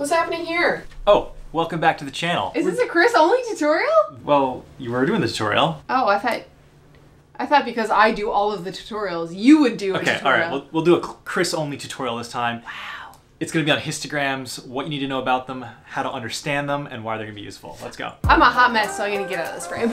What's happening here? Oh, welcome back to the channel. Is this a Chris only tutorial? Well, you were doing the tutorial. Oh, I thought because I do all of the tutorials, you would do a tutorial. Okay, all right, we'll do a Chris only tutorial this time. Wow. It's gonna be on histograms, what you need to know about them, how to understand them, and why they're gonna be useful. Let's go. I'm a hot mess, so I'm gonna get out of this frame.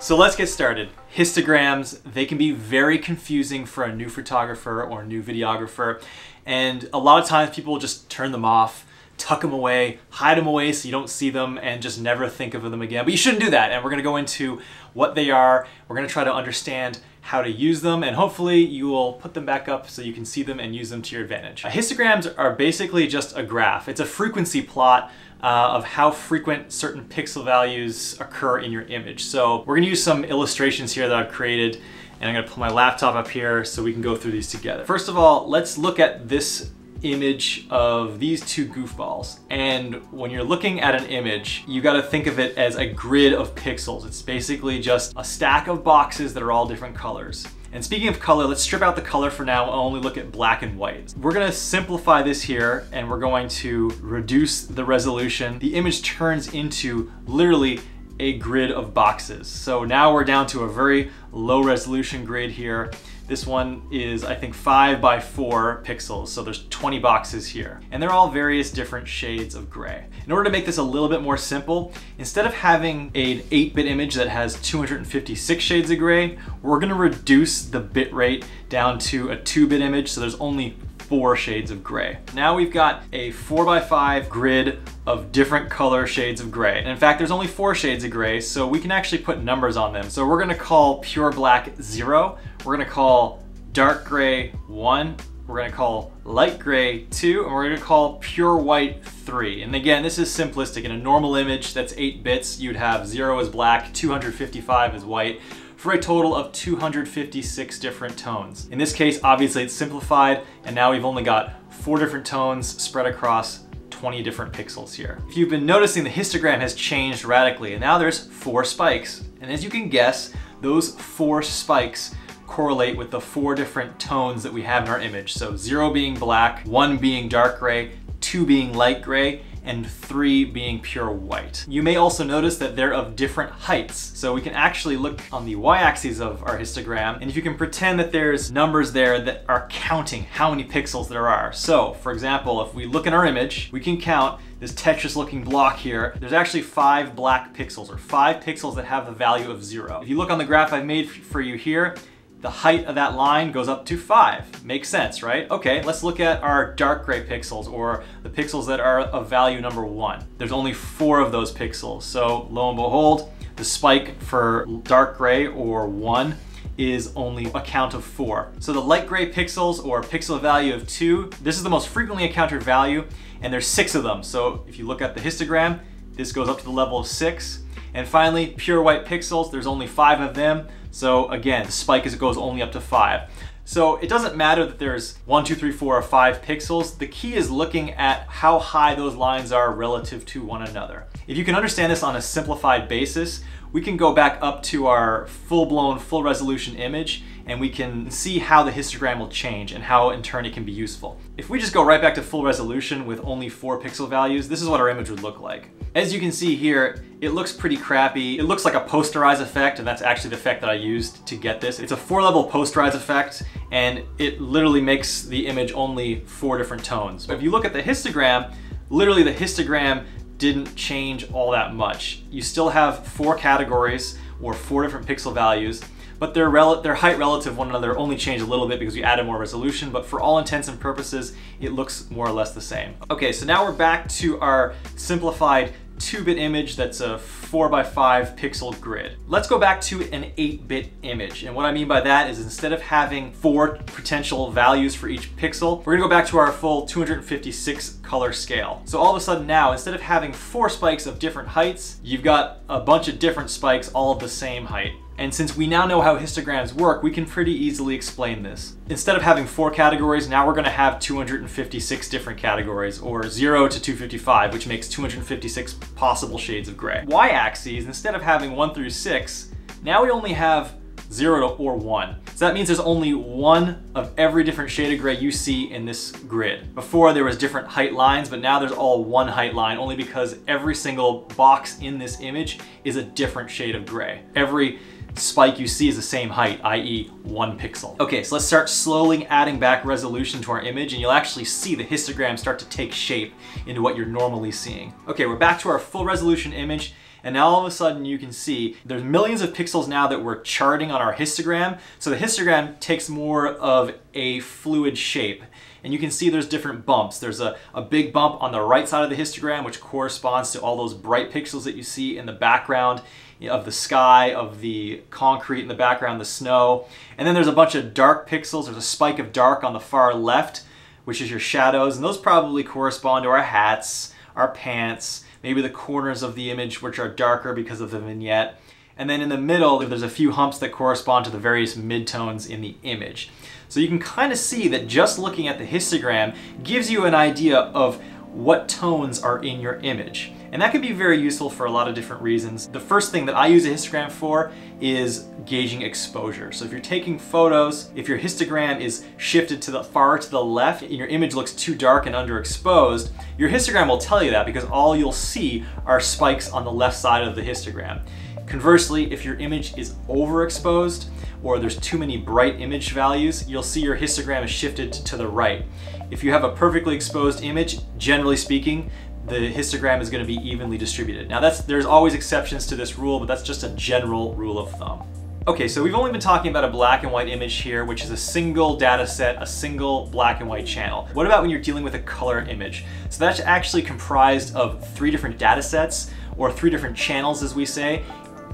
So let's get started. Histograms, they can be very confusing for a new photographer or a new videographer. And a lot of times people will just turn them off, tuck them away, hide them away so you don't see them and just never think of them again. But you shouldn't do that. And we're gonna go into what they are. We're gonna try to understand how to use them, and hopefully you will put them back up so you can see them and use them to your advantage. Histograms are basically just a graph. It's a frequency plot of how frequent certain pixel values occur in your image. So we're gonna use some illustrations here that I've created, and I'm gonna pull my laptop up here so we can go through these together. First of all, let's look at this image of these two goofballs. And when you're looking at an image, you got to think of it as a grid of pixels. It's basically just a stack of boxes that are all different colors. And speaking of color, let's strip out the color for now and only look at black and white. We're going to simplify this here, and we're going to reduce the resolution. The image turns into literally a grid of boxes. So now we're down to a very low resolution grid here. This one is, I think, 5 by 4 pixels. So there's 20 boxes here, and they're all various different shades of gray. In order to make this a little bit more simple, instead of having an 8-bit image that has 256 shades of gray, we're gonna reduce the bit rate down to a 2-bit image. So there's only 4 shades of gray. Now we've got a 4 by 5 grid of different color shades of gray. And in fact, there's only 4 shades of gray, so we can actually put numbers on them. So we're gonna call pure black 0. We're gonna call dark gray 1. We're gonna call light gray 2, and we're gonna call pure white 3. And again, this is simplistic. In a normal image that's 8 bits, you'd have 0 as black, 255 as white, for a total of 256 different tones. In this case, obviously it's simplified, and now we've only got 4 different tones spread across 20 different pixels here. If you've been noticing, the histogram has changed radically, and now there's 4 spikes. And as you can guess, those 4 spikes correlate with the 4 different tones that we have in our image. So 0 being black, 1 being dark gray, 2 being light gray, and 3 being pure white. You may also notice that they're of different heights. So we can actually look on the y-axis of our histogram, and if you can pretend that there's numbers there that are counting how many pixels there are. So for example, if we look in our image, we can count this Tetris looking block here. There's actually 5 black pixels, or 5 pixels that have the value of 0. If you look on the graph I've made for you here, the height of that line goes up to 5. Makes sense, right? Okay, let's look at our dark gray pixels, or the pixels that are of value number 1. There's only 4 of those pixels. So lo and behold, the spike for dark gray, or 1, is only a count of 4. So the light gray pixels, or pixel value of 2, this is the most frequently encountered value, and there's 6 of them. So if you look at the histogram, this goes up to the level of 6. And finally, pure white pixels, there's only 5 of them. So again, the spike goes only up to 5. So it doesn't matter that there's 1, 2, 3, 4, or 5 pixels. The key is looking at how high those lines are relative to one another. If you can understand this on a simplified basis, we can go back up to our full-blown, full-resolution image, and we can see how the histogram will change and how, in turn, it can be useful. If we just go right back to full resolution with only 4 pixel values, this is what our image would look like. As you can see here, it looks pretty crappy. It looks like a posterize effect, and that's actually the effect that I used to get this. It's a 4-level posterize effect, and it literally makes the image only 4 different tones. But if you look at the histogram, literally the histogram didn't change all that much. You still have 4 categories, or 4 different pixel values, but their height relative one another only changed a little bit because we added more resolution, but for all intents and purposes, it looks more or less the same. Okay, so now we're back to our simplified 2-bit image that's a 4 by 5 pixel grid. Let's go back to an 8-bit image. And what I mean by that is, instead of having 4 potential values for each pixel, we're gonna go back to our full 256 color scale. So all of a sudden now, instead of having 4 spikes of different heights, you've got a bunch of different spikes all of the same height. And since we now know how histograms work, we can pretty easily explain this. Instead of having 4 categories, now we're going to have 256 different categories, or 0 to 255, which makes 256 possible shades of gray. Y-axes, instead of having 1 through 6, now we only have 0 or 1. So that means there's only one of every different shade of gray you see in this grid. Before there was different height lines, but now there's all one height line, only because every single box in this image is a different shade of gray. Every spike you see is the same height, i.e. 1 pixel. Okay, so let's start slowly adding back resolution to our image, and you'll actually see the histogram start to take shape into what you're normally seeing. Okay, we're back to our full resolution image. And now all of a sudden you can see there's millions of pixels now that we're charting on our histogram. So the histogram takes more of a fluid shape. And you can see there's different bumps. There's a big bump on the right side of the histogram, which corresponds to all those bright pixels that you see in the background of the sky, of the concrete in the background, the snow. And then there's a bunch of dark pixels. There's a spike of dark on the far left, which is your shadows. And those probably correspond to our hats, our pants, maybe the corners of the image, which are darker because of the vignette. And then in the middle, there's a few humps that correspond to the various midtones in the image. So you can kind of see that just looking at the histogram gives you an idea of what tones are in your image. And that can be very useful for a lot of different reasons. The first thing that I use a histogram for is gauging exposure. So if you're taking photos, if your histogram is shifted to the far to the left and your image looks too dark and underexposed, your histogram will tell you that because all you'll see are spikes on the left side of the histogram. Conversely, if your image is overexposed or there's too many bright image values, you'll see your histogram is shifted to the right. If you have a perfectly exposed image, generally speaking, the histogram is going to be evenly distributed. Now there's always exceptions to this rule, but that's just a general rule of thumb. Okay, so we've only been talking about a black and white image here, which is a single data set, a single black and white channel. What about when you're dealing with a color image? So that's actually comprised of 3 different data sets, or 3 different channels as we say,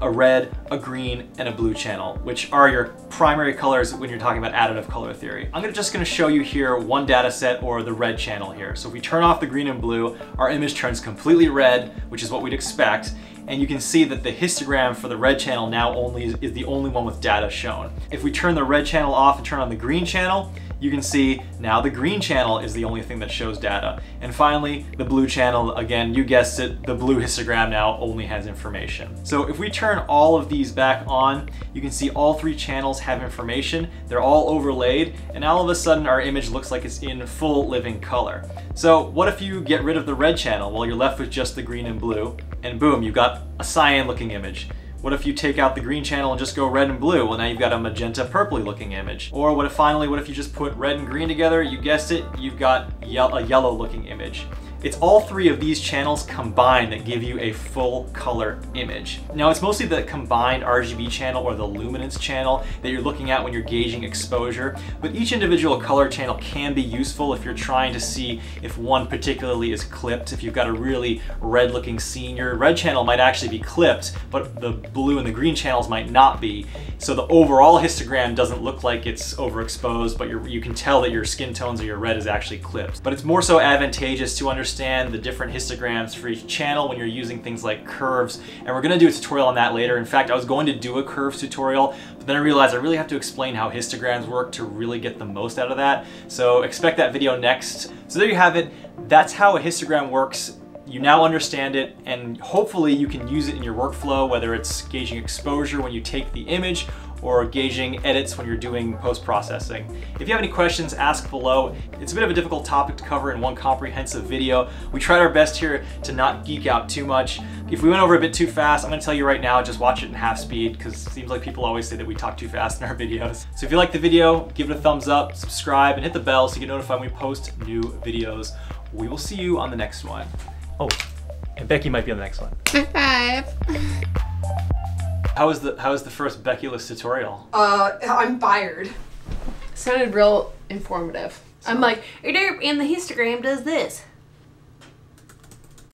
a red, a green, and a blue channel, which are your primary colors when you're talking about additive color theory. I'm just gonna show you here one data set, or the red channel here. So if we turn off the green and blue, our image turns completely red, which is what we'd expect. And you can see that the histogram for the red channel now only is the only one with data shown. If we turn the red channel off and turn on the green channel, you can see now the green channel is the only thing that shows data. And finally, the blue channel, again, you guessed it, the blue histogram now only has information. So if we turn all of these back on, you can see all 3 channels have information. They're all overlaid, and all of a sudden our image looks like it's in full living color. So what if you get rid of the red channel? Well, you're left with just the green and blue, and boom, you've got a cyan looking image. What if you take out the green channel and just go red and blue? Well, now you've got a magenta purpley looking image. Or what if you just put red and green together? You guessed it, you've got a yellow looking image. It's all 3 of these channels combined that give you a full color image. Now it's mostly the combined RGB channel or the luminance channel that you're looking at when you're gauging exposure, but each individual color channel can be useful if you're trying to see if one particularly is clipped. If you've got a really red looking scene, your red channel might actually be clipped, but the blue and the green channels might not be. So the overall histogram doesn't look like it's overexposed, but you can tell that your skin tones or your red is actually clipped. But it's more so advantageous to understand the different histograms for each channel when you're using things like curves. And we're gonna do a tutorial on that later. In fact, I was going to do a curves tutorial, but then I realized I really have to explain how histograms work to really get the most out of that. So expect that video next. So there you have it. That's how a histogram works. You now understand it, and hopefully you can use it in your workflow, whether it's gauging exposure when you take the image or gauging edits when you're doing post-processing. If you have any questions, ask below. It's a bit of a difficult topic to cover in one comprehensive video. We tried our best here to not geek out too much. If we went over a bit too fast, I'm gonna tell you right now, just watch it in half speed, because it seems like people always say that we talk too fast in our videos. So if you like the video, give it a thumbs up, subscribe, and hit the bell so you get notified when we post new videos. We will see you on the next one. Oh, and Becky might be on the next one. High five. How was the first Becky-less tutorial? I'm fired. Sounded real informative. So. I'm like, and the histogram does this.